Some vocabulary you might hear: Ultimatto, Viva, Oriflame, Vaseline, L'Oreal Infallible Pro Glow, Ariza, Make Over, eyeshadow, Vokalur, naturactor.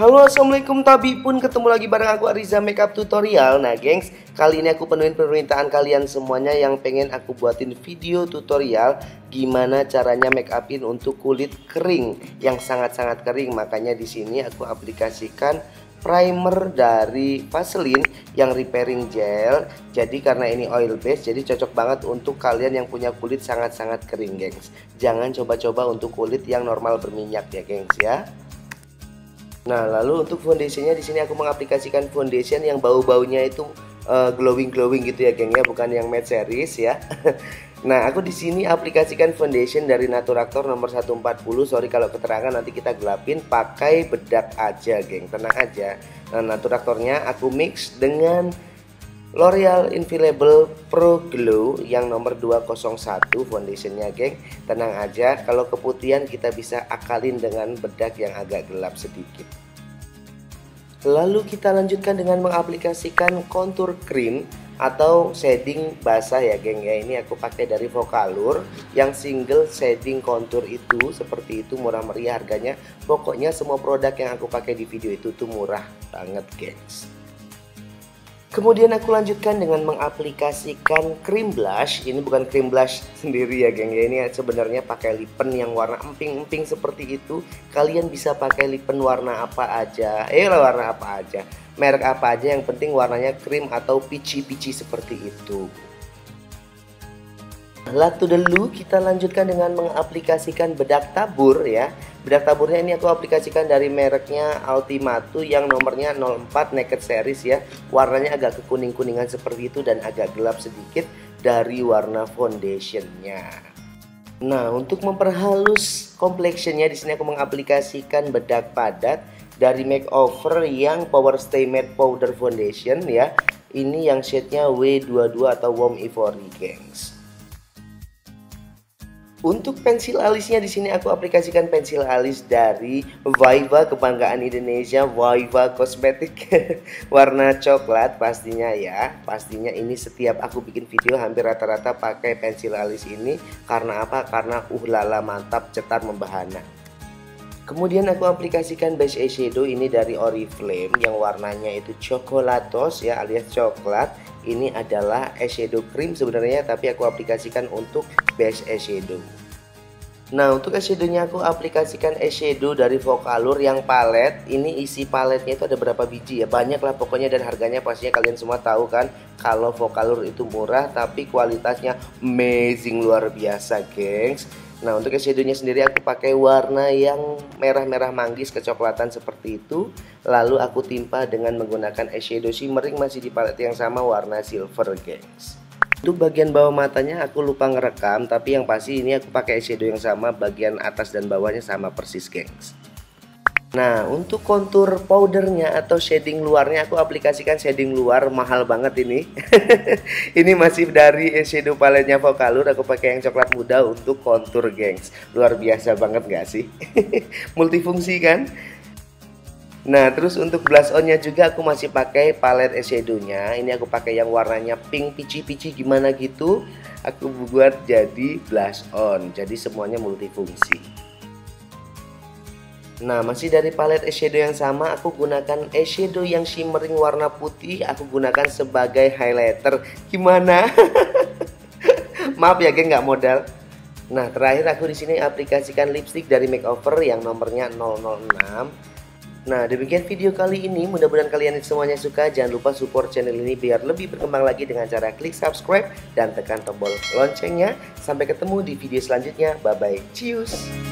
Halo, assalamualaikum tabipun, ketemu lagi bareng aku Ariza Makeup Tutorial. Nah gengs, kali ini aku penuhin permintaan kalian semuanya yang pengen aku buatin video tutorial gimana caranya make upin untuk kulit kering yang sangat-sangat kering. Makanya di sini aku aplikasikan primer dari Vaseline yang repairing gel. Jadi karena ini oil base, jadi cocok banget untuk kalian yang punya kulit sangat-sangat kering, gengs. Jangan coba-coba untuk kulit yang normal berminyak ya, gengs ya. Nah, lalu untuk foundationnya di sini aku mengaplikasikan foundation yang bau-baunya itu glowing gitu ya, geng ya, bukan yang matte series ya. Nah, aku di sini aplikasikan foundation dari Naturactor nomor 140. Sorry kalau keterangan nanti kita gelapin, pakai bedak aja, geng. Tenang aja. Nah, Naturactornya aku mix dengan L'Oreal Infallible Pro Glow yang nomor 201 foundationnya, geng. Tenang aja, kalau keputihan kita bisa akalin dengan bedak yang agak gelap sedikit. Lalu kita lanjutkan dengan mengaplikasikan contour cream atau shading basah ya, geng ya. Ini aku pakai dari Vokalur yang single shading contour itu, seperti itu, murah meriah harganya. Pokoknya semua produk yang aku pakai di video itu tuh murah banget, gengs. Kemudian aku lanjutkan dengan mengaplikasikan cream blush. Ini bukan cream blush sendiri ya, geng ya. Ini sebenarnya pakai lipen yang warna emping-emping seperti itu. Kalian bisa pakai lipen warna apa aja. Warna apa aja. Merek apa aja, yang penting warnanya cream atau peachy-peachy seperti itu. Lalu kita lanjutkan dengan mengaplikasikan bedak tabur ya. Bedak taburnya ini aku aplikasikan dari mereknya Ultimatto yang nomornya 04 Naked Series ya. Warnanya agak kekuning-kuningan seperti itu dan agak gelap sedikit dari warna foundationnya. Nah, untuk memperhalus complexionnya di sini aku mengaplikasikan bedak padat dari Make Over yang Power Stay Matte Powder Foundation ya. Ini yang shade-nya W22 atau Warm Ivory, gengs. Untuk pensil alisnya di sini aku aplikasikan pensil alis dari Viva, kebanggaan Indonesia, Viva Kosmetik. Warna coklat pastinya ya. Pastinya ini setiap aku bikin video hampir rata-rata pakai pensil alis ini. Karena apa? Karena lala mantap, cetar, membahana. Kemudian aku aplikasikan base eyeshadow ini dari Oriflame yang warnanya itu chocolatos ya, alias coklat. Ini adalah eyeshadow cream sebenarnya, tapi aku aplikasikan untuk base eyeshadow. Nah, untuk eyeshadownya aku aplikasikan eyeshadow dari Vokalur yang palet. Ini isi paletnya itu ada berapa biji ya? Banyak lah pokoknya, dan harganya pastinya kalian semua tahu kan. Kalau Vokalur itu murah tapi kualitasnya amazing, luar biasa, gengs. Nah, untuk eyeshadownya sendiri aku pakai warna yang merah-merah manggis kecoklatan seperti itu. Lalu aku timpa dengan menggunakan eyeshadow shimmering masih di palet yang sama warna silver, gengs. Untuk bagian bawah matanya aku lupa ngerekam, tapi yang pasti ini aku pakai eyeshadow yang sama, bagian atas dan bawahnya sama persis, gengs. Nah, untuk kontur powdernya atau shading luarnya aku aplikasikan shading luar mahal banget ini. Ini masih dari eyeshadow paletnya Vokalur, aku pakai yang coklat muda untuk kontur, gengs. Luar biasa banget gak sih? Multifungsi kan? Nah, terus untuk blush onnya juga aku masih pakai palet eyeshadownya. Ini aku pakai yang warnanya pink pici-pici gimana gitu. Aku buat jadi blush on. Jadi semuanya multifungsi. Nah, masih dari palet eyeshadow yang sama aku gunakan eyeshadow yang shimmering warna putih. Aku gunakan sebagai highlighter. Gimana? Maaf ya, geng, nggak modal. Nah, terakhir aku di sini aplikasikan lipstick dari Make Over yang nomornya 006. Nah, demikian video kali ini. Mudah-mudahan kalian semuanya suka. Jangan lupa support channel ini biar lebih berkembang lagi dengan cara klik subscribe dan tekan tombol loncengnya. Sampai ketemu di video selanjutnya. Bye-bye. Cheers.